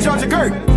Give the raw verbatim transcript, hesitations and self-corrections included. Georgia Gurt.